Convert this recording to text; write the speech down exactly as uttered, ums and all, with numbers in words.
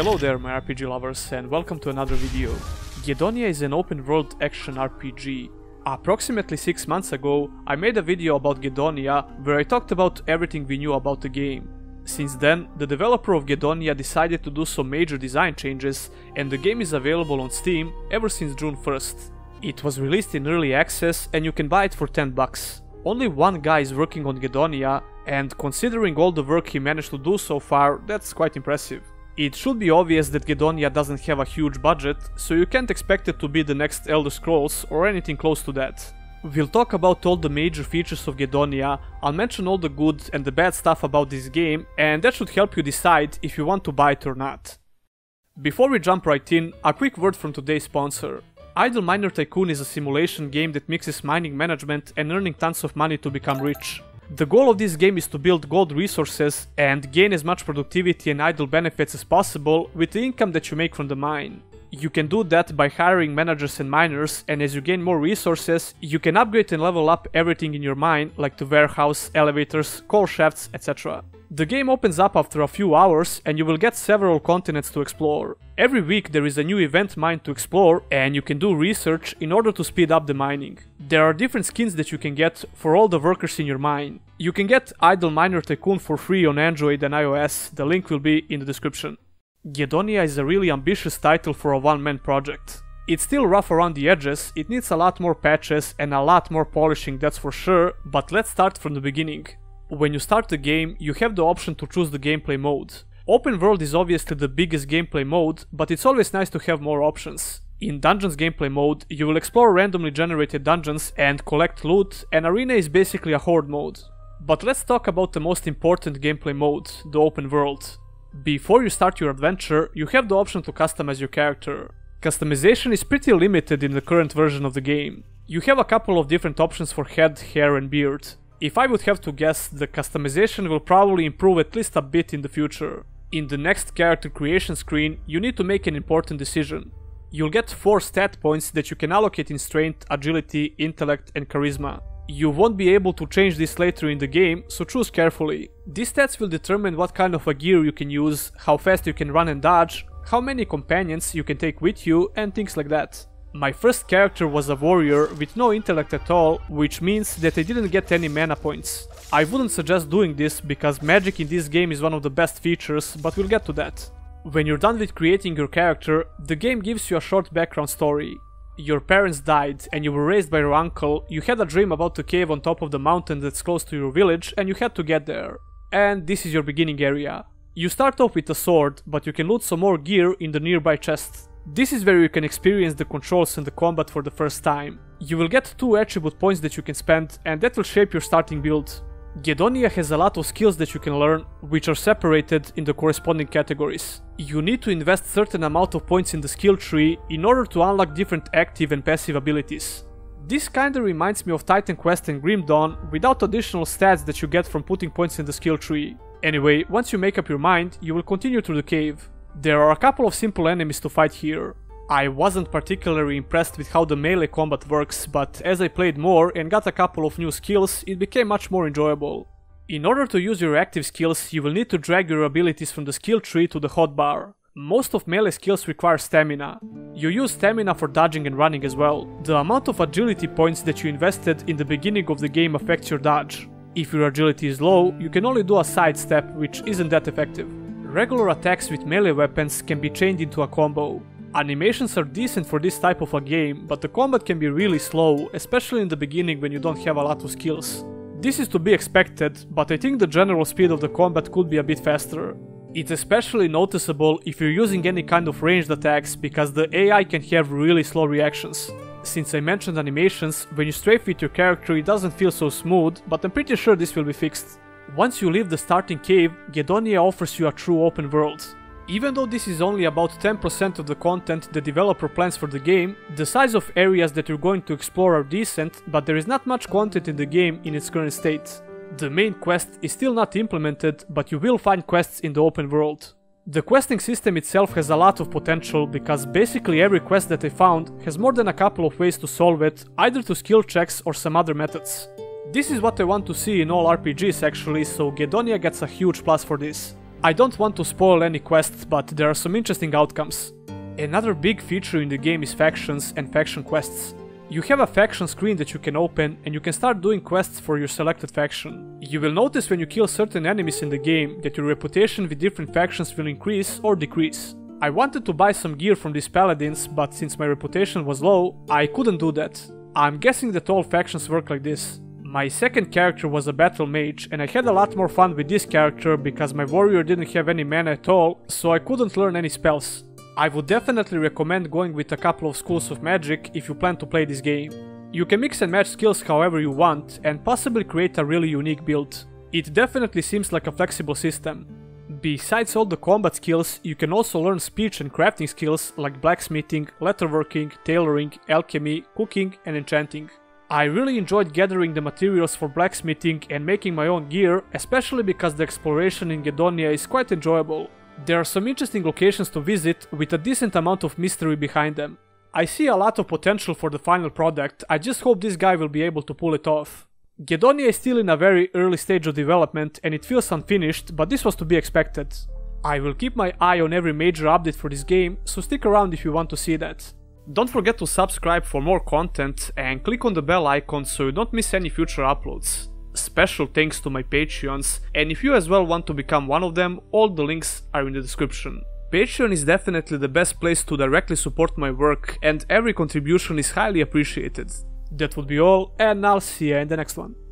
Hello there my R P G lovers and welcome to another video. Gedonia is an open world action R P G. Approximately six months ago I made a video about Gedonia where I talked about everything we knew about the game. Since then, the developer of Gedonia decided to do some major design changes and the game is available on Steam ever since June first. It was released in early access and you can buy it for ten bucks. Only one guy is working on Gedonia and considering all the work he managed to do so far, that's quite impressive. It should be obvious that Gedonia doesn't have a huge budget, so you can't expect it to be the next Elder Scrolls or anything close to that. We'll talk about all the major features of Gedonia, I'll mention all the good and the bad stuff about this game, and that should help you decide if you want to buy it or not. Before we jump right in, a quick word from today's sponsor. Idle Miner Tycoon is a simulation game that mixes mining management and earning tons of money to become rich. The goal of this game is to build gold resources and gain as much productivity and idle benefits as possible with the income that you make from the mine. You can do that by hiring managers and miners, and as you gain more resources, you can upgrade and level up everything in your mine, like the warehouse, elevators, coal shafts, et cetera. The game opens up after a few hours and you will get several continents to explore. Every week there is a new event mine to explore and you can do research in order to speed up the mining. There are different skins that you can get for all the workers in your mine. You can get Idle Miner Tycoon for free on Android and iOS, the link will be in the description. Gedonia is a really ambitious title for a one-man project. It's still rough around the edges, it needs a lot more patches and a lot more polishing, that's for sure, but let's start from the beginning. When you start the game, you have the option to choose the gameplay mode. Open world is obviously the biggest gameplay mode, but it's always nice to have more options. In Dungeons gameplay mode, you will explore randomly generated dungeons and collect loot, and Arena is basically a horde mode. But let's talk about the most important gameplay mode, the open world. Before you start your adventure, you have the option to customize your character. Customization is pretty limited in the current version of the game. You have a couple of different options for head, hair and beard. If I would have to guess, the customization will probably improve at least a bit in the future. In the next character creation screen, you need to make an important decision. You'll get four stat points that you can allocate in Strength, Agility, Intellect and Charisma. You won't be able to change this later in the game, so choose carefully. These stats will determine what kind of a gear you can use, how fast you can run and dodge, how many companions you can take with you and things like that. My first character was a warrior with no intellect at all, which means that I didn't get any mana points. I wouldn't suggest doing this because magic in this game is one of the best features, but we'll get to that. When you're done with creating your character, the game gives you a short background story. Your parents died and you were raised by your uncle, you had a dream about the cave on top of the mountain that's close to your village and you had to get there. And this is your beginning area. You start off with a sword, but you can loot some more gear in the nearby chests. This is where you can experience the controls and the combat for the first time. You will get two attribute points that you can spend and that will shape your starting build. Gedonia has a lot of skills that you can learn, which are separated in the corresponding categories. You need to invest certain amount of points in the skill tree in order to unlock different active and passive abilities. This kinda reminds me of Titan Quest and Grim Dawn without additional stats that you get from putting points in the skill tree. Anyway, once you make up your mind, you will continue through the cave. There are a couple of simple enemies to fight here. I wasn't particularly impressed with how the melee combat works, but as I played more and got a couple of new skills, it became much more enjoyable. In order to use your active skills, you will need to drag your abilities from the skill tree to the hotbar. Most of melee skills require stamina. You use stamina for dodging and running as well. The amount of agility points that you invested in the beginning of the game affects your dodge. If your agility is low, you can only do a sidestep, which isn't that effective. Regular attacks with melee weapons can be chained into a combo. Animations are decent for this type of a game, but the combat can be really slow, especially in the beginning when you don't have a lot of skills. This is to be expected, but I think the general speed of the combat could be a bit faster. It's especially noticeable if you're using any kind of ranged attacks, because the A I can have really slow reactions. Since I mentioned animations, when you strafe with your character it doesn't feel so smooth, but I'm pretty sure this will be fixed. Once you leave the starting cave, Gedonia offers you a true open world. Even though this is only about ten percent of the content the developer plans for the game, the size of areas that you're going to explore are decent, but there is not much content in the game in its current state. The main quest is still not implemented, but you will find quests in the open world. The questing system itself has a lot of potential, because basically every quest that I found has more than a couple of ways to solve it, either through skill checks or some other methods. This is what I want to see in all R P Gs actually, so Gedonia gets a huge plus for this. I don't want to spoil any quests, but there are some interesting outcomes. Another big feature in the game is factions and faction quests. You have a faction screen that you can open, and you can start doing quests for your selected faction. You will notice when you kill certain enemies in the game that your reputation with different factions will increase or decrease. I wanted to buy some gear from these paladins, but since my reputation was low, I couldn't do that. I'm guessing that all factions work like this. My second character was a battle mage, and I had a lot more fun with this character because my warrior didn't have any mana at all, so I couldn't learn any spells. I would definitely recommend going with a couple of schools of magic if you plan to play this game. You can mix and match skills however you want, and possibly create a really unique build. It definitely seems like a flexible system. Besides all the combat skills, you can also learn speech and crafting skills like blacksmithing, leatherworking, tailoring, alchemy, cooking and enchanting. I really enjoyed gathering the materials for blacksmithing and making my own gear, especially because the exploration in Gedonia is quite enjoyable. There are some interesting locations to visit with a decent amount of mystery behind them. I see a lot of potential for the final product, I just hope this guy will be able to pull it off. Gedonia is still in a very early stage of development and it feels unfinished, but this was to be expected. I will keep my eye on every major update for this game, so stick around if you want to see that. Don't forget to subscribe for more content and click on the bell icon so you don't miss any future uploads. Special thanks to my Patreons, and if you as well want to become one of them, all the links are in the description. Patreon is definitely the best place to directly support my work and every contribution is highly appreciated. That would be all, and I'll see you in the next one.